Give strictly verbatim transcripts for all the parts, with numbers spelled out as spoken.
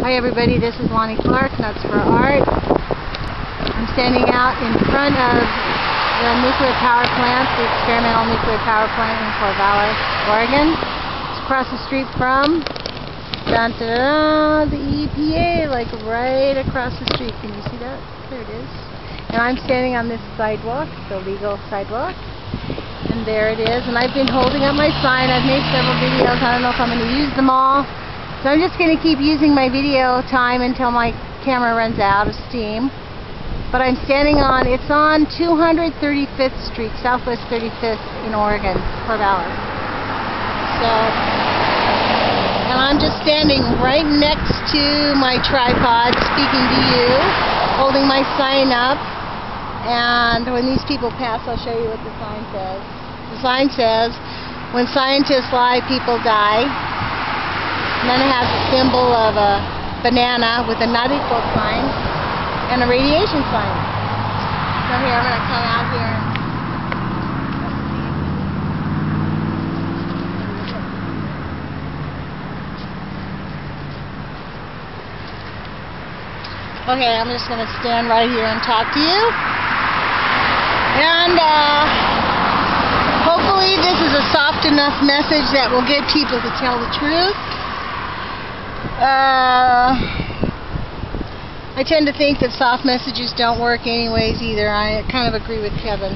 Hi everybody, this is Lonnie Clark, Nuts for Art. I'm standing out in front of the nuclear power plant, the experimental nuclear power plant in Corvallis, Oregon. It's across the street from dun, dun, dun, the E P A, like right across the street. Can you see that? There it is. And I'm standing on this sidewalk, the legal sidewalk. And there it is. And I've been holding up my sign. I've made several videos. I don't know if I'm going to use them all. So I'm just going to keep using my video time until my camera runs out of steam. But I'm standing on, it's on two hundred thirty-fifth Street, Southwest thirty-fifth in Oregon, Corvallis. So, and I'm just standing right next to my tripod, speaking to you, holding my sign up. And when these people pass, I'll show you what the sign says. The sign says, "When scientists lie, people die." And then it has a symbol of a banana with a not equal sign and a radiation sign. So here, I'm going to come out here. Okay, I'm just going to stand right here and talk to you. And uh, hopefully this is a soft enough message that will get people to tell the truth. Uh, I tend to think that soft messages don't work anyways either. I kind of agree with Kevin.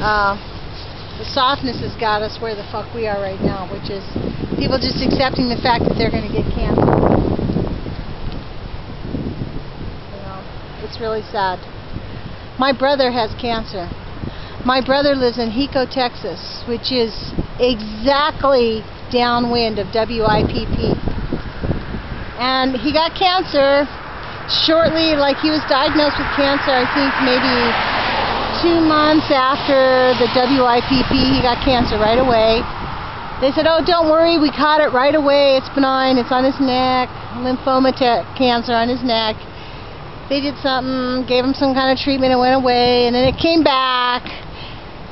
Uh, the softness has got us where the fuck we are right now, which is people just accepting the fact that they're going to get canceled. You know, it's really sad. My brother has cancer. My brother lives in Hico, Texas, which is exactly downwind of W I P P. And he got cancer shortly, like he was diagnosed with cancer, I think maybe two months after the W I P P, he got cancer right away. They said, "Oh, don't worry, we caught it right away, it's benign, it's on his neck, lymphoma cancer on his neck." They did something, gave him some kind of treatment, it went away, and then it came back,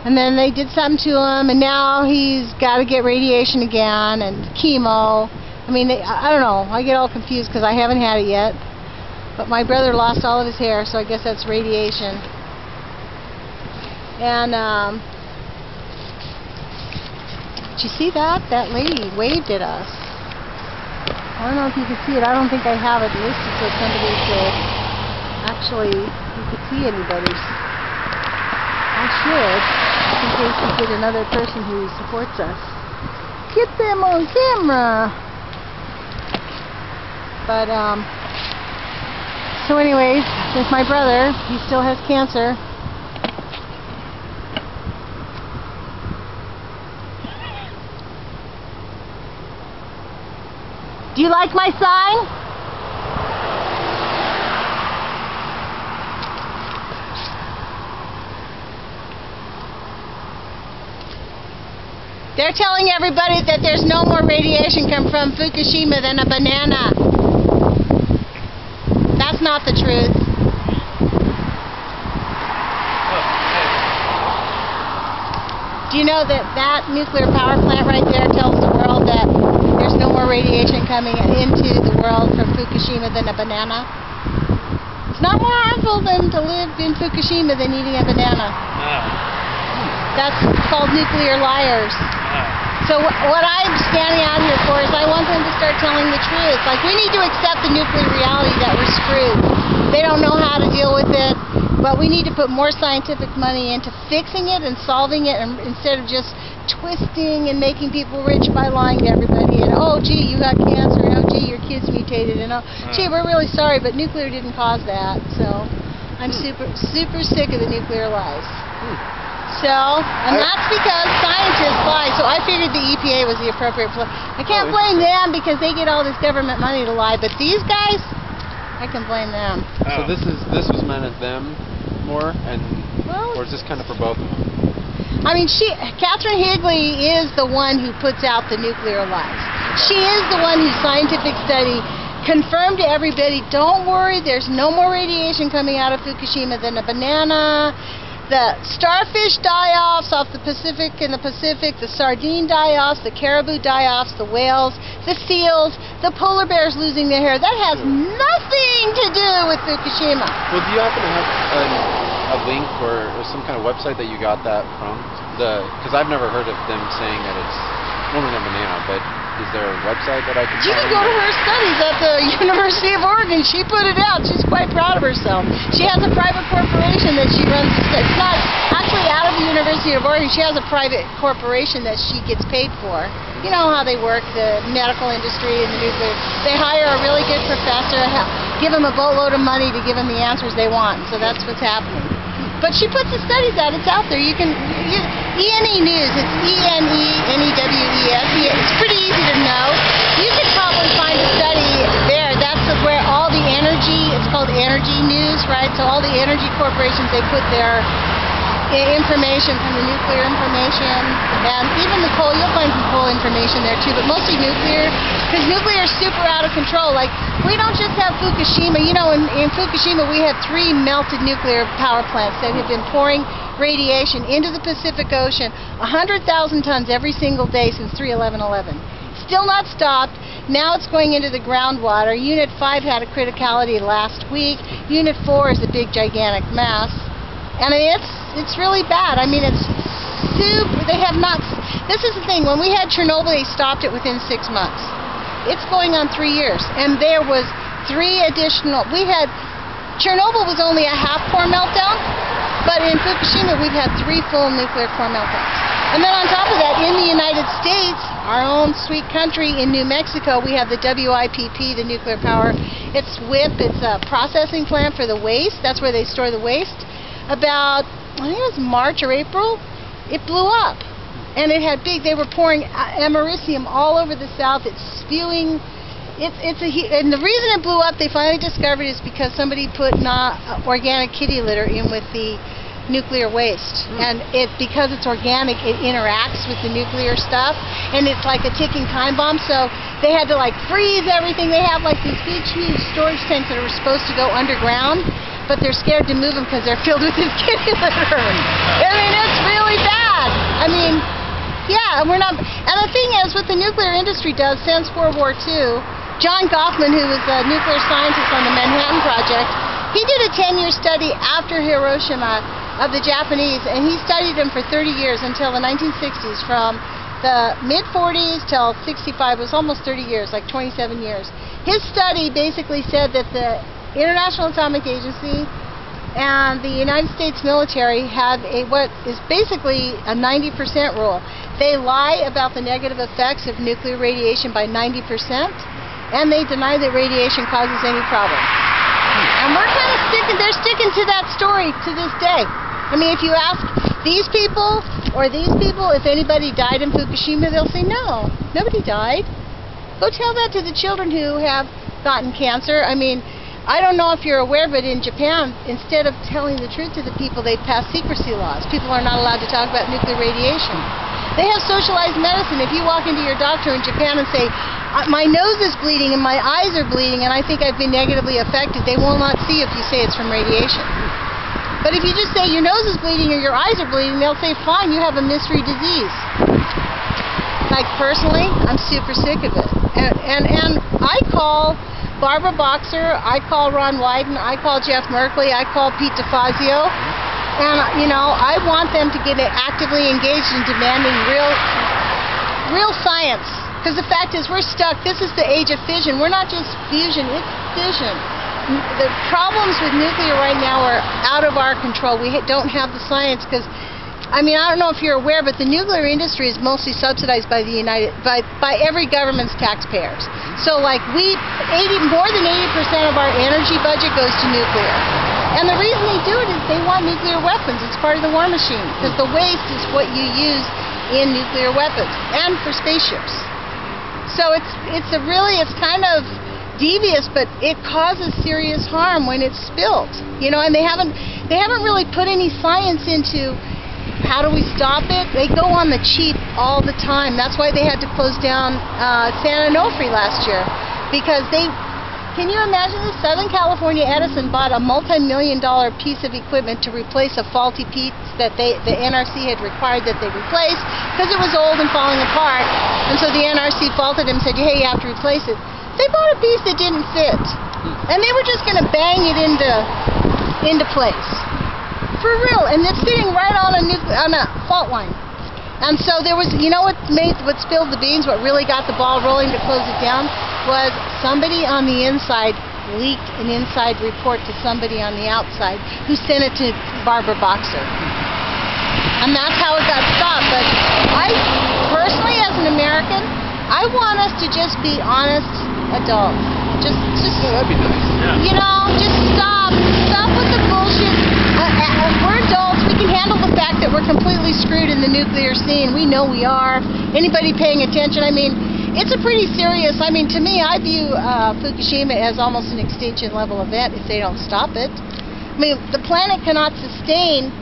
and then they did something to him, and now he's got to get radiation again, and chemo. I mean, they, I don't know, I get all confused because I haven't had it yet. But my brother lost all of his hair, so I guess that's radiation. And, um, did you see that? That lady waved at us. I don't know if you can see it. I don't think I have it listed so somebody could actually, you could see anybody's. I should, in case we get another person who supports us. Get them on camera! But, um, so anyways, there's my brother. He still has cancer. Do you like my sign? They're telling everybody that there's no more radiation come from Fukushima than a banana. That's not the truth. Do you know that that nuclear power plant right there tells the world that there's no more radiation coming into the world from Fukushima than a banana? It's not more harmful than to live in Fukushima than eating a banana. No. That's called nuclear liars. So what I'm standing out here for is I want them to start telling the truth. Like, we need to accept the nuclear reality that we're screwed. They don't know how to deal with it, but we need to put more scientific money into fixing it and solving it, and instead of just twisting and making people rich by lying to everybody. And, "Oh, gee, you got cancer. And, oh, gee, your kid's mutated. And, oh, gee, we're really sorry, but nuclear didn't cause that." So I'm super, super sick of the nuclear lies. So, and that's because scientists lie, so I figured the E P A was the appropriate place. I can't blame them because they get all this government money to lie, but these guys, I can blame them. Oh. So this is this was meant at them more, and well, or is this kind of for both of them? I mean, she, Katherine Higley is the one who puts out the nuclear lies. She is the one whose scientific study confirmed to everybody, don't worry, there's no more radiation coming out of Fukushima than a banana. The starfish die-offs off the Pacific in the Pacific, the sardine die-offs, the caribou die-offs, the whales, the seals, the polar bears losing their hair. That has sure. nothing to do with Fukushima. Well, do you happen to have a, a link or, or some kind of website that you got that from? The Because I've never heard of them saying that it's normally a banana, but is there a website that I can You can go to her studies at the University of Oregon. She put it out. She's quite proud of herself. She has a private corporation that she runs. It's not actually out of the University of Oregon. She has a private corporation that she gets paid for. You know how they work, the medical industry and the nuclear. They hire a really good professor, give him a boatload of money to give him the answers they want. So that's what's happening. But she puts the studies out. It's out there. You can E N E News. It's E N E N E W E S. It's pretty easy to know. You could probably find a study there. That's where all the energy. It's called Energy News, right? So all the energy corporations, they put their information from the nuclear information, and even the coal. You'll find some coal information there too, but mostly nuclear, because nuclear is super out of control. Like, we don't just have Fukushima. You know, in, in Fukushima we had three melted nuclear power plants that had been pouring radiation into the Pacific Ocean, one hundred thousand tons every single day since three eleven eleven. Still not stopped. Now it's going into the groundwater. Unit five had a criticality last week. Unit four is a big gigantic mass. I mean, it's it's really bad. I mean, it's super. They have not. This is the thing. When we had Chernobyl, they stopped it within six months. It's going on three years, and there was three additional. We had Chernobyl was only a half core meltdown, but in Fukushima, we've had three full nuclear core meltdowns. And then on top of that, in the United States, our own sweet country, in New Mexico, we have the W I P P, the nuclear power. It's WIPP. It's a processing plant for the waste. That's where they store the waste. About, I think it was March or April, it blew up. And it had big, they were pouring americium all over the south. It's spewing. It's, it's a, and the reason it blew up, they finally discovered, is because somebody put not organic kitty litter in with the nuclear waste. Mm. And it, because it's organic, it interacts with the nuclear stuff. And it's like a ticking time bomb. So they had to like freeze everything. They have like these big, huge storage tanks that were supposed to go underground, but they're scared to move them because they're filled with this kitty litter. I mean, it's really bad. I mean, yeah, we're not. And the thing is, what the nuclear industry does since World War Two, John Goffman, who was a nuclear scientist on the Manhattan Project, he did a ten-year study after Hiroshima of the Japanese, and he studied them for thirty years until the nineteen sixties, from the mid forties till sixty-five. It was almost thirty years, like twenty-seven years. His study basically said that the International Atomic Agency and the United States military have a what is basically a ninety percent rule. They lie about the negative effects of nuclear radiation by ninety percent, and they deny that radiation causes any problem. And we're kind of sticking, they're sticking to that story to this day. I mean, if you ask these people or these people if anybody died in Fukushima, they'll say, no, nobody died. Go tell that to the children who have gotten cancer. I mean, I don't know if you're aware, but in Japan, instead of telling the truth to the people, they pass secrecy laws. People are not allowed to talk about nuclear radiation. They have socialized medicine. If you walk into your doctor in Japan and say, my nose is bleeding and my eyes are bleeding and I think I've been negatively affected, they will not see if you say it's from radiation. But if you just say your nose is bleeding or your eyes are bleeding, they'll say, fine, you have a mystery disease. Like, personally, I'm super sick of it. And, and, and I call Barbara Boxer, I call Ron Wyden, I call Jeff Merkley, I call Pete DeFazio, and, you know, I want them to get actively engaged in demanding real, real science, because the fact is we're stuck. This is the age of fission. We're not just fusion, it's fission. The problems with nuclear right now are out of our control. We don't have the science because, I mean, I don't know if you're aware, but the nuclear industry is mostly subsidized by the United, by, by every government's taxpayers. So, like, we, eighty, more than eighty percent of our energy budget goes to nuclear. And the reason they do it is they want nuclear weapons. It's part of the war machine, because the waste is what you use in nuclear weapons and for spaceships. So it's it's a really, it's kind of devious, but it causes serious harm when it's spilled. You know, and they haven't they haven't really put any science into how do we stop it? They go on the cheap all the time. That's why they had to close down uh, San Onofre last year, because they, can you imagine this? Southern California Edison bought a multi-million dollar piece of equipment to replace a faulty piece that they, the N R C had required that they replace because it was old and falling apart. And so the N R C faulted him and said, hey, you have to replace it. They bought a piece that didn't fit, and they were just going to bang it into into place, for real. And it's sitting right on a nucle- on a fault line. And so there was, you know, what made, what spilled the beans, what really got the ball rolling to close it down, was somebody on the inside leaked an inside report to somebody on the outside, who sent it to Barbara Boxer. And that's how it got stopped. But I personally, as an American, I want us to just be honest adults. Just, just yeah, that'd be nice. Yeah. You know, just stop, stop with the bullshit. Uh, uh, we're adults. We can handle the fact that we're completely screwed in the nuclear scene. We know we are. Anybody paying attention? I mean, it's a pretty serious. I mean, to me, I view uh, Fukushima as almost an extinction-level event if they don't stop it. I mean, the planet cannot sustain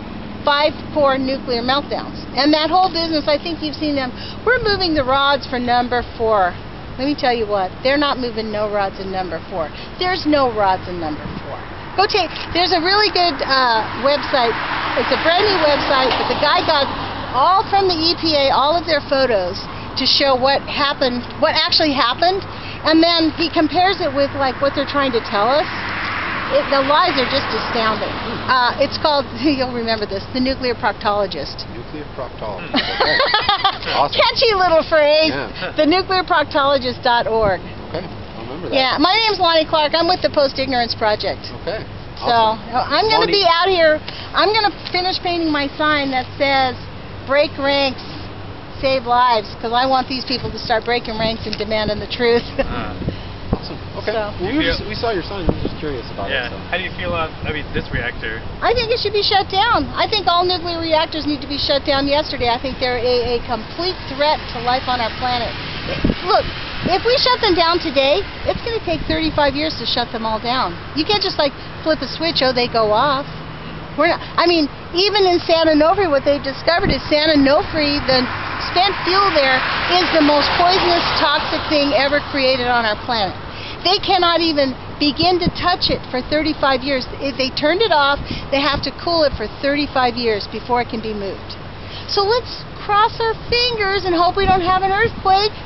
five core nuclear meltdowns. And that whole business, I think you've seen them. We're moving the rods for number four. Let me tell you what, they're not moving no rods in number four. There's no rods in number four. Go take, there's a really good uh, website. It's a brand new website, but the guy got all from the E P A, all of their photos to show what happened, what actually happened. And then he compares it with like what they're trying to tell us. It, the lies are just astounding. Uh, it's called, you'll remember this, the Nuclear Proctologist. Nuclear Proctologist. Awesome. Catchy little phrase. Yeah. the nuclear proctologist dot org. Okay, I'll remember that. Yeah, my name's Lonnie Clark. I'm with the Post Ignorance Project. Okay. Awesome. So I'm going to be out here. I'm going to finish painting my sign that says, break ranks, save lives, because I want these people to start breaking ranks and demanding the truth. Awesome. Okay. So. Well, we, just, we saw your sign. We were just curious about yeah. it. Yeah. So. How do you feel about, I mean, this reactor? I think it should be shut down. I think all nuclear reactors need to be shut down yesterday. I think they're a, a complete threat to life on our planet. Look, if we shut them down today, it's going to take thirty-five years to shut them all down. You can't just, like, flip a switch, oh, they go off. We're not, I mean, even in San Onofre, what they've discovered is San Onofre, the spent fuel there, is the most poisonous, toxic thing ever created on our planet. They cannot even begin to touch it for thirty-five years. If they turned it off, they have to cool it for thirty-five years before it can be moved. So let's cross our fingers and hope we don't have an earthquake.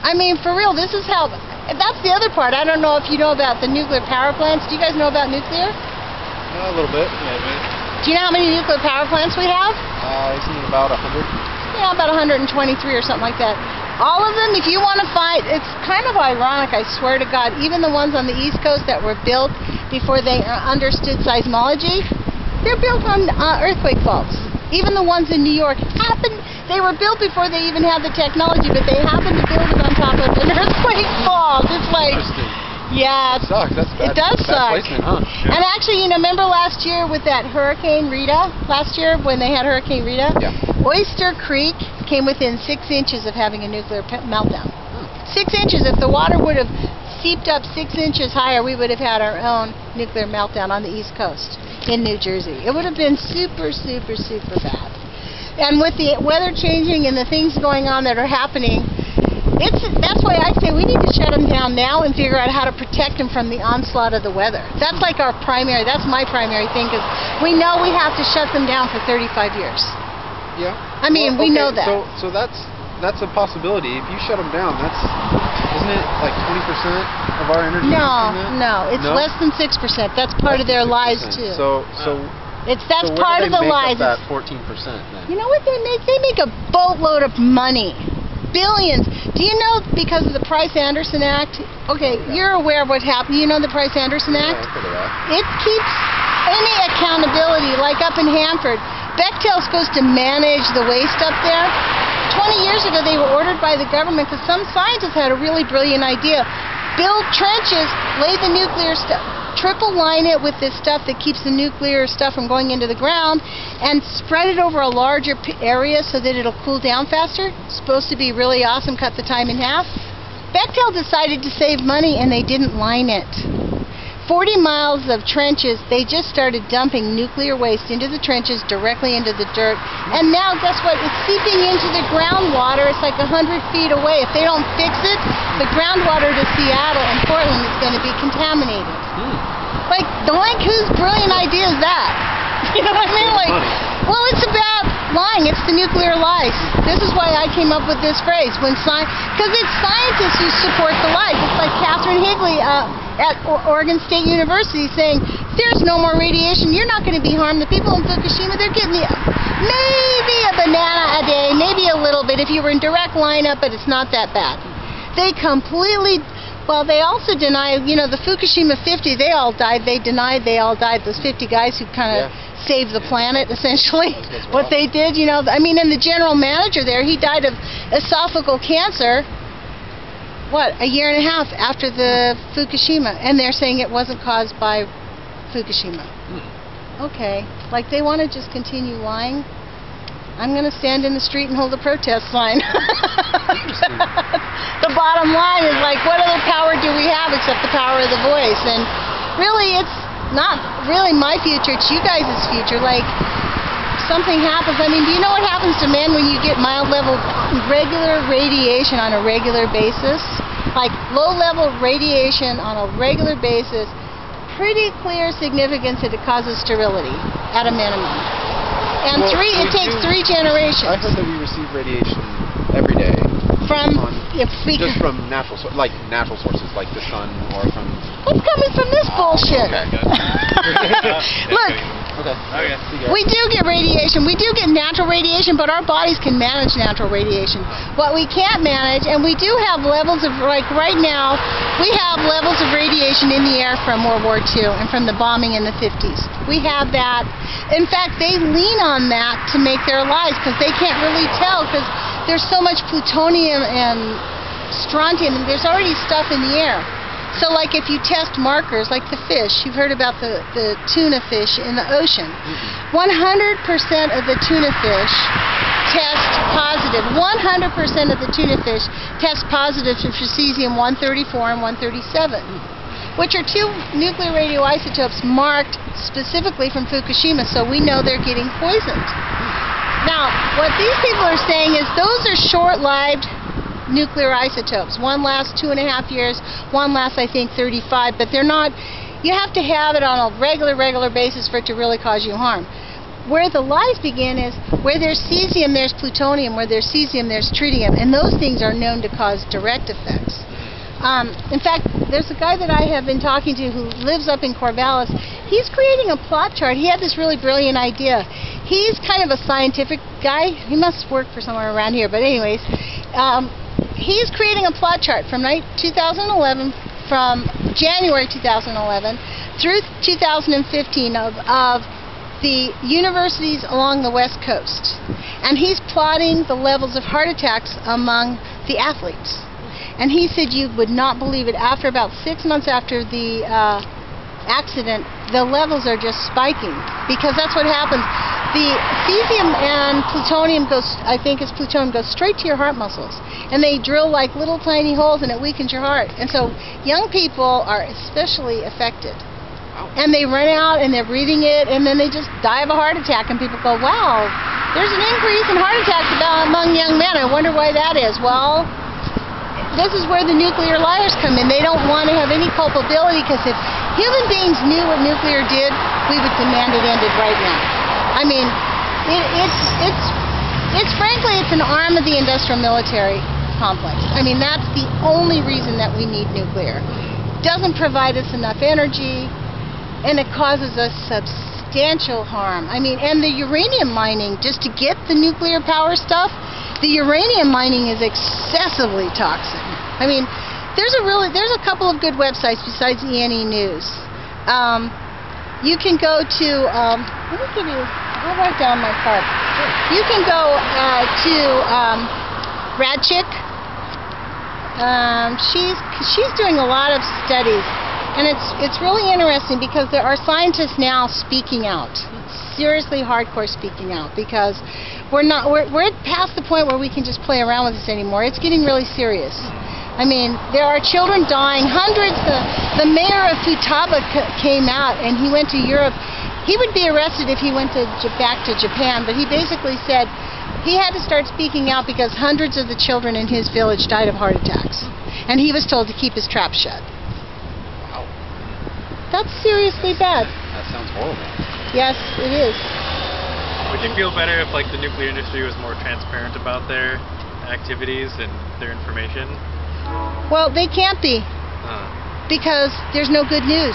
I mean, for real, this is how... That's the other part. I don't know if you know about the nuclear power plants. Do you guys know about nuclear? Uh, a little bit. A little bit. Do you know how many nuclear power plants we have? Uh, isn't it about one hundred? Yeah, about one hundred twenty-three or something like that. All of them, if you want to find, it's kind of ironic, I swear to God, even the ones on the East Coast that were built before they understood seismology, they're built on uh, earthquake faults. Even the ones in New York happened, they were built before they even had the technology, but they happened to build it on top of an earthquake fault. It's like, yeah, it sucks. That's bad. It does suck. Bad placement, huh? Yeah. And actually, you know, remember last year with that Hurricane Rita, last year when they had Hurricane Rita? Yeah. Oyster Creek came within six inches of having a nuclear meltdown. Six inches. If the water would have seeped up six inches higher, we would have had our own nuclear meltdown on the East Coast in New Jersey. It would have been super, super, super bad. And with the weather changing and the things going on that are happening, it's, that's why I say we need to shut them down now and figure out how to protect them from the onslaught of the weather. That's like our primary, that's my primary thing, because we know we have to shut them down for thirty-five years. Yeah. I mean, well, okay, we know that. So, so that's that's a possibility. If you shut them down, that's isn't it like twenty percent of our energy? No, no, it's no? less than six percent. That's part less of their lies too. So, so it's that's so part do they of the make lies. Up that fourteen percent. You know what they make? They make a boatload of money, billions. Do you know because of the Price-Anderson Act? Okay, yeah. You're aware of what happened. You know the Price-Anderson Act? Yeah, it keeps any accountability, like up in Hanford. Bechtel's supposed to manage the waste up there. twenty years ago, they were ordered by the government because some scientists had a really brilliant idea. Build trenches, lay the nuclear stuff, triple line it with this stuff that keeps the nuclear stuff from going into the ground, and spread it over a larger p area so that it'll cool down faster. It's supposed to be really awesome, cut the time in half. Bechtel decided to save money, and they didn't line it. forty miles of trenches, they just started dumping nuclear waste into the trenches, directly into the dirt. And now, guess what? It's seeping into the groundwater. It's like one hundred feet away. If they don't fix it, the groundwater to Seattle and Portland is going to be contaminated. Mm. Like, like, whose brilliant idea is that? You know what I mean? Like, well, it's about lying. It's the nuclear lies. This is why I came up with this phrase. When sci- 'cause it's scientists who support the lies. It's like, Higley uh, at Oregon State University saying, there's no more radiation, you're not going to be harmed. The people in Fukushima, they're getting the, maybe a banana a day, maybe a little bit if you were in direct lineup, but it's not that bad. They completely, well, they also deny, you know, the Fukushima fifty, they all died, they denied they all died, those fifty guys who kind of yeah. saved the planet, essentially, what they did, you know. I mean, and the general manager there, he died of esophageal cancer, what, a year and a half after the Fukushima, and they're saying it wasn't caused by Fukushima. Hmm. Okay, like they want to just continue lying. I'm going to stand in the street and hold a protest sign. The bottom line is, like, what other power do we have except the power of the voice? And really, it's not really my future, it's you guys' future. Like, something happens. I mean, do you know what happens to men when you get mild level regular radiation on a regular basis? Like, low level radiation on a regular basis, pretty clear significance that it causes sterility at a minimum. And well, three, it takes three generations. I heard that we receive radiation every day. From, on, if we just from natural, so like natural sources, like the sun, or from. What's coming from this bullshit? Okay, good. Look, okay. Okay. We do get radiation. We do get natural radiation, but our bodies can manage natural radiation. What we can't manage, and we do have levels of, like right now, we have levels of radiation in the air from World War Two and from the bombing in the fifties. We have that. In fact, they lean on that to make their lives because they can't really tell because there's so much plutonium and strontium, and there's already stuff in the air. So like if you test markers, like the fish, you've heard about the, the tuna fish in the ocean. one hundred percent of the tuna fish test positive. one hundred percent of the tuna fish test positive for cesium one thirty-four and one thirty-seven. Which are two nuclear radioisotopes marked specifically from Fukushima, so we know they're getting poisoned. Now, what these people are saying is those are short-lived nuclear isotopes. One lasts two and a half years, one lasts, I think, thirty-five, but they're not, you have to have it on a regular, regular basis for it to really cause you harm. Where the lies begin is where there's cesium, there's plutonium, where there's cesium, there's tritium, and those things are known to cause direct effects. Um, in fact, there's a guy that I have been talking to who lives up in Corvallis. He's creating a plot chart. He had this really brilliant idea. He's kind of a scientific guy. He must work for somewhere around here, but anyways. Um, he's creating a plot chart from twenty eleven, from January two thousand eleven through two thousand fifteen of, of the universities along the West Coast. And he's plotting the levels of heart attacks among the athletes. And he said you would not believe it. After about six months after the uh, accident, the levels are just spiking because that's what happens. The cesium and plutonium goes, I think it's plutonium, goes straight to your heart muscles. And they drill like little tiny holes and it weakens your heart. And so young people are especially affected. And they run out and they're breathing it and then they just die of a heart attack. And people go, wow, there's an increase in heart attacks about among young men. I wonder why that is. Well, this is where the nuclear liars come in. They don't want to have any culpability because if human beings knew what nuclear did, we would demand it ended right now. I mean, it, it's, it's, it's frankly, it's an arm of the industrial military complex. I mean, that's the only reason that we need nuclear. It doesn't provide us enough energy, and it causes us substantial harm. I mean, and the uranium mining, just to get the nuclear power stuff, the uranium mining is excessively toxic. I mean, there's a really there's a couple of good websites besides E N E News. Um, you can go to um, let me give you. I'll write down my card. You can go uh, to um, Radchik. Um, she's she's doing a lot of studies, and it's it's really interesting because there are scientists now speaking out. Seriously hardcore speaking out because we're not we're, we're past the point where we can just play around with this anymore. It's getting really serious. I mean, there are children dying, hundreds. The, the mayor of Futaba c came out and he went to Europe. He would be arrested if he went to j back to Japan, but he basically said he had to start speaking out because hundreds of the children in his village died of heart attacks and he was told to keep his trap shut. Wow. That's seriously bad. That sounds horrible. Yes, it is. Would you feel better if, like, the nuclear industry was more transparent about their activities and their information? Well, they can't be. Huh. because there's no good news.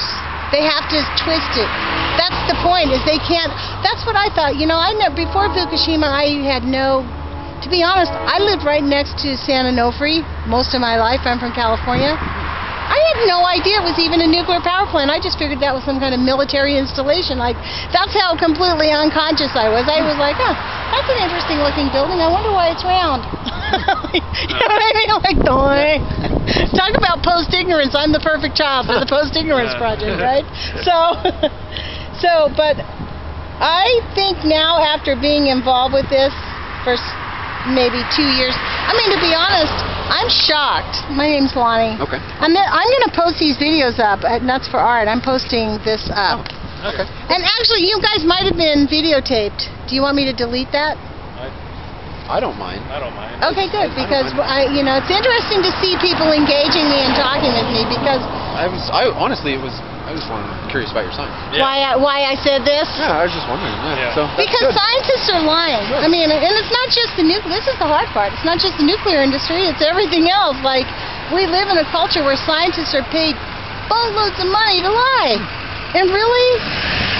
They have to twist it. That's the point, is they can't. That's what I thought. You know, I never, before Fukushima, I had no, to be honest, I lived right next to San Onofre most of my life. I'm from California. I had no idea it was even a nuclear power plant. I just figured that was some kind of military installation. Like, that's how completely unconscious I was. I was like, huh, that's an interesting looking building. I wonder why it's round. You know what I mean? I'm like, no. Talk about post-ignorance. I'm the perfect child for the post-ignorance project, right? So, so, but I think now, after being involved with this for maybe two years, I mean, to be honest, I'm shocked. My name's Lonnie. Okay. I'm, I'm going to post these videos up at Nuts for Art. I'm posting this up. Oh, okay. And actually, you guys might have been videotaped. Do you want me to delete that? I, I don't mind. I don't mind. Okay, good, I, because, I, I, you know, it's interesting to see people engaging me and talking with me, because... I was, I, honestly, it was... I was curious about your science. Yeah. Why, I, why I said this? Yeah, I was just wondering. Yeah. Yeah. So, because good. Scientists are lying. Good. I mean, and it's not just the nuclear. This is the hard part. It's not just the nuclear industry. It's everything else. Like, we live in a culture where scientists are paid boatloads of money to lie. And really?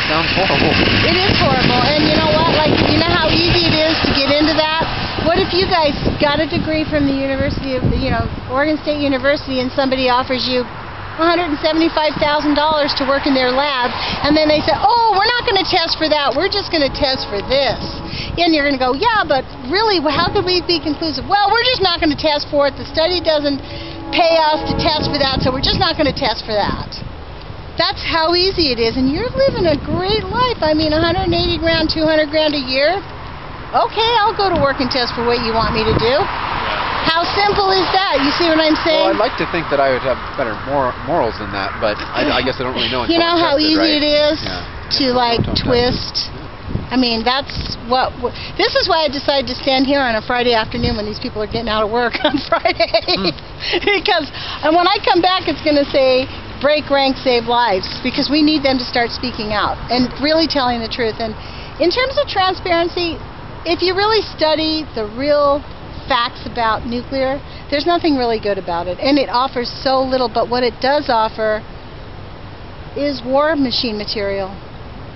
Sounds horrible. It is horrible. And you know what? Like, you know how easy it is to get into that? What if you guys got a degree from the University of, you know, Oregon State University, and somebody offers you one hundred seventy-five thousand dollars to work in their lab, and then they say, oh, we're not going to test for that, we're just going to test for this. And you're going to go, yeah, but really, how could we be conclusive? Well, we're just not going to test for it. The study doesn't pay us to test for that, so we're just not going to test for that. That's how easy it is, and you're living a great life. I mean, one hundred eighty grand, two hundred grand a year. Okay, I'll go to work and test for what you want me to do. How simple is that? You see what I'm saying? Well, I'd like to think that I would have better mor morals than that, but I, I guess I don't really know. You know how tested, easy right? it is yeah. to, yeah. like, twist? I mean, that's what... W this is why I decided to stand here on a Friday afternoon when these people are getting out of work on Friday. Mm. Because and when I come back, it's going to say, break rank, save lives, because we need them to start speaking out and really telling the truth. And in terms of transparency, if you really study the real... facts about nuclear, there's nothing really good about it, and it offers so little, but what it does offer is war machine material,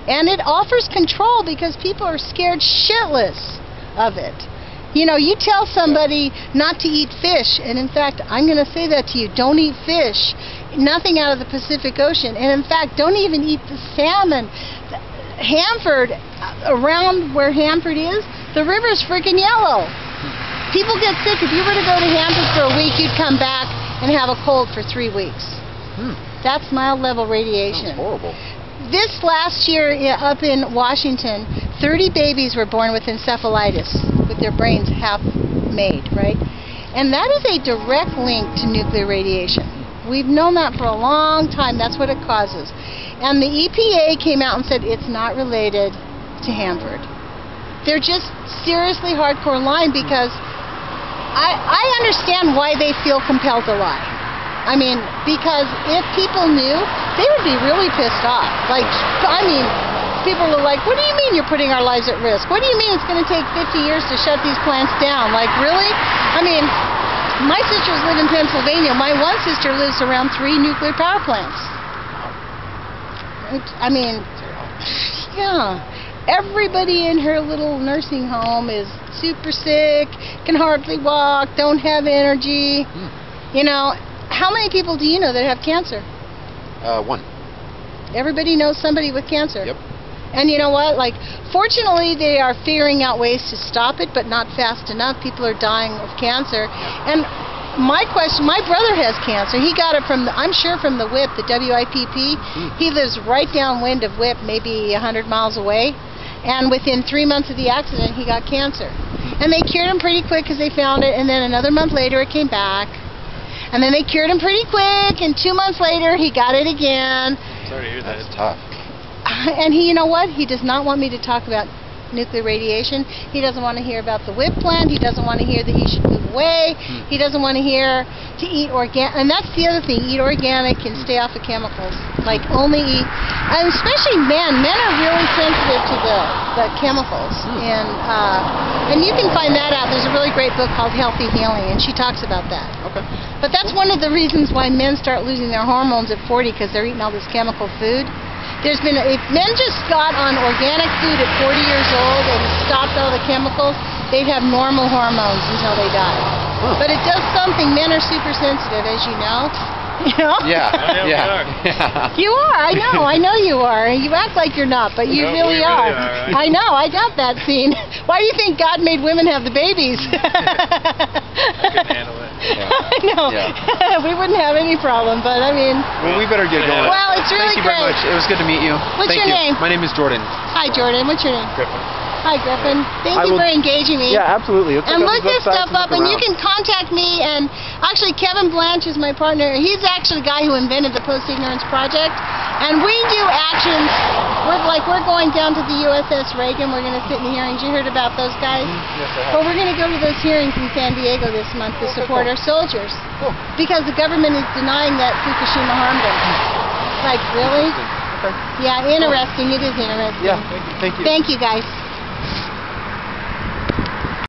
and it offers control, because people are scared shitless of it. You know, you tell somebody not to eat fish, and in fact, I'm going to say that to you, don't eat fish, nothing out of the Pacific Ocean, and in fact, don't even eat the salmon. Hanford, around where Hanford is, the river's freaking yellow. People get sick. If you were to go to Hanford for a week, you'd come back and have a cold for three weeks. Hmm. That's mild-level radiation. That's horrible. This last year up in Washington, thirty babies were born with encephalitis, with their brains half made, right? And that is a direct link to nuclear radiation. We've known that for a long time. That's what it causes. And the E P A came out and said it's not related to Hanford. They're just seriously hardcore lying, because I, I understand why they feel compelled to lie. I mean, because if people knew, they would be really pissed off. Like, I mean, people were like, what do you mean you're putting our lives at risk? What do you mean it's going to take fifty years to shut these plants down? Like, really? I mean, my sisters live in Pennsylvania. My one sister lives around three nuclear power plants. I mean, yeah. Everybody in her little nursing home is super sick, can hardly walk, don't have energy. Mm. You know, how many people do you know that have cancer? Uh, one. Everybody knows somebody with cancer. Yep. And you know what? Like, fortunately, they are figuring out ways to stop it, but not fast enough. People are dying of cancer. And my question, my brother has cancer. He got it from, the, I'm sure, from the WIPP, the W I P P. Mm. He lives right downwind of WIPP, maybe a hundred miles away. And within three months of the accident, he got cancer. And they cured him pretty quick because they found it, and then another month later it came back. And then they cured him pretty quick, and two months later he got it again. Sorry to hear that. That's tough. And he, you know what? He does not want me to talk about nuclear radiation. He doesn't want to hear about the W I P P plant. He doesn't want to hear that he should move away. Mm. He doesn't want to hear to eat organic. And that's the other thing, eat organic and stay off of chemicals. Like, only eat, and especially men. Men are really sensitive to the, the chemicals. Mm. And, uh, and you can find that out. There's a really great book called Healthy Healing, and she talks about that. Okay. But that's one of the reasons why men start losing their hormones at forty, because they're eating all this chemical food. There's been, if men just got on organic food at forty years old and stopped all the chemicals, they'd have normal hormones until they died. Huh. But it does something. Men are super sensitive, as you know. You know? Yeah, I yeah. Are. yeah. You are. I know. I know you are. You act like you're not, but you no, really, are. really are. I know. I got that scene. Why do you think God made women have the babies? I couldn't handle it. Yeah. I know. Yeah. We wouldn't have any problem, but I mean. Well, we better get going. Well, it's really Thank you great. very much. It was good to meet you. What's Thank your you. name? My name is Jordan. Hi, Jordan. What's your name? Griffin. Hi, Griffin. Thank I you for engaging me. Yeah, absolutely. Let's and look this stuff up, and, and you can contact me. And actually, Kevin Blanche is my partner. He's actually the guy who invented the Post Ignorance Project. And we do actions. We're like we're going down to the U S S Reagan. We're going to sit in hearings. You heard about those guys? Mm-hmm. Yes, I have. But we're going to go to those hearings in San Diego this month to oh, support cool. our soldiers cool. because the government is denying that Fukushima harmed them. Like, really? Okay. Yeah, interesting. Cool. It is interesting. Yeah. Thank you. Thank you. Thank you, guys.